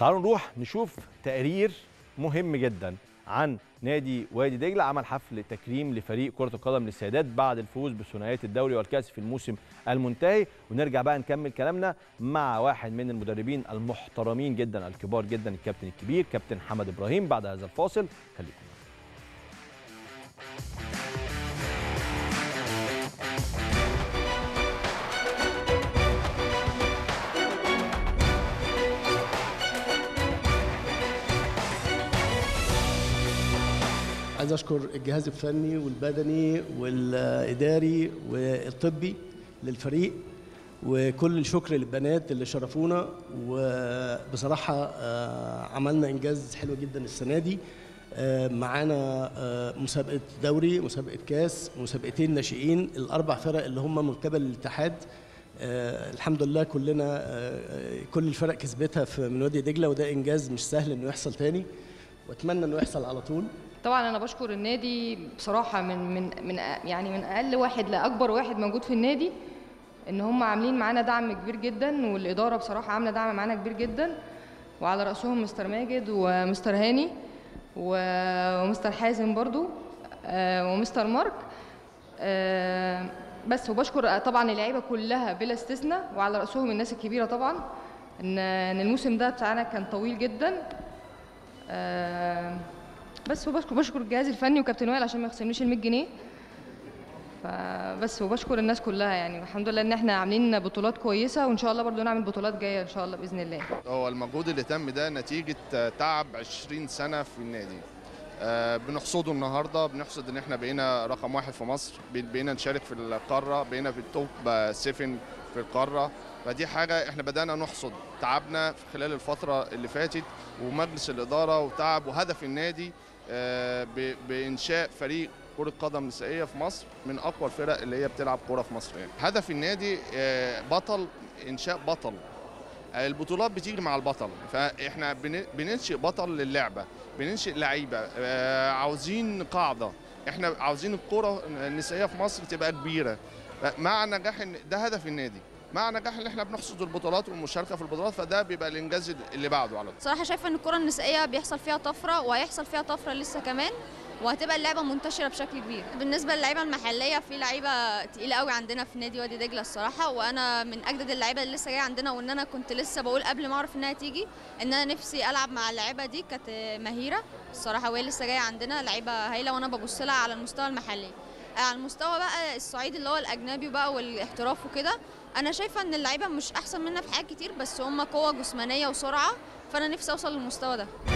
تعالوا نروح نشوف تقرير مهم جدا عن نادي وادي دجلة. عمل حفل تكريم لفريق كرة القدم للسيدات بعد الفوز بثنائية الدوري والكأس في الموسم المنتهي، ونرجع بقى نكمل كلامنا مع واحد من المدربين المحترمين جدا الكبار جدا، الكابتن الكبير كابتن حمد إبراهيم، بعد هذا الفاصل. خليكم. عايز أشكر الجهاز الفني والبدني والإداري والطبي للفريق، وكل الشكر للبنات اللي شرفونا، وبصراحة عملنا إنجاز حلو جدا السنة دي. معانا مسابقة دوري، مسابقة كاس، مسابقتين ناشئين، الأربع فرق اللي هم من قبل الاتحاد. الحمد لله كلنا كل الفرق كسبتها من وادي دجلة، وده إنجاز مش سهل إنه يحصل تاني، وأتمنى إنه يحصل على طول. طبعا انا بشكر النادي بصراحه من يعني من اقل واحد لاكبر واحد موجود في النادي، ان هم عاملين معانا دعم كبير جدا، والاداره بصراحه عامله دعم معانا كبير جدا، وعلى راسهم مستر ماجد ومستر هاني ومستر حازم برضو ومستر مارك بس. وبشكر طبعا اللعيبه كلها بلا استثناء، وعلى راسهم الناس الكبيره طبعا، ان الموسم ده بتاعنا كان طويل جدا بس. وبشكر الجهاز الفني وكابتن وائل عشان ما يخصمنيش ال 100 جنيه فبس. وبشكر الناس كلها، يعني الحمد لله ان احنا عاملين بطولات كويسه، وان شاء الله برضو نعمل بطولات جايه ان شاء الله باذن الله. هو المجهود اللي تم ده نتيجه تعب 20 سنه في النادي، بنحصده النهارده، بنحصد ان احنا بقينا رقم واحد في مصر، بقينا نشارك في القاره، بقينا في التوب 7 في القاره، فدي حاجه احنا بدانا نحصد تعبنا في خلال الفتره اللي فاتت، ومجلس الاداره وتعب وهدف النادي بإنشاء فريق كرة قدم نسائية في مصر من أقوى الفرق اللي هي بتلعب كرة في مصر. يعني هدف النادي بطل، إنشاء بطل، البطولات بتيجي مع البطل، فإحنا بننشئ بطل للعبة، بننشئ لعيبة، عاوزين قاعدة، إحنا عاوزين الكرة النسائية في مصر تبقى كبيرة. مع نجاح ده هدف النادي، مع نجاح اللي احنا بنحصد البطولات والمشاركه في البطولات، فده بيبقى الانجاز اللي بعده على طول. صراحه شايفه ان الكره النسائيه بيحصل فيها طفره، وهيحصل فيها طفره لسه كمان، وهتبقى اللعبه منتشره بشكل كبير. بالنسبه للعيبه المحليه، في لعيبه تقيله قوي عندنا في نادي وادي دجله الصراحه، وانا من اجدد اللعيبه اللي لسه جايه عندنا، وان انا كنت لسه بقول قبل ما اعرف انها تيجي ان انا نفسي العب مع اللعيبه دي، كانت مهيره الصراحه، وهي لسه جايه عندنا لعيبه هايله، وانا ببص لها على المستوى المحلي. على المستوى بقى الصعيد اللي هو الاجنبي بقى والاحتراف وكده، انا شايفه ان اللعيبه مش احسن مننا في حاجات كتير، بس هم قوه جسمانيه وسرعه، فانا نفسي اوصل للمستوى ده.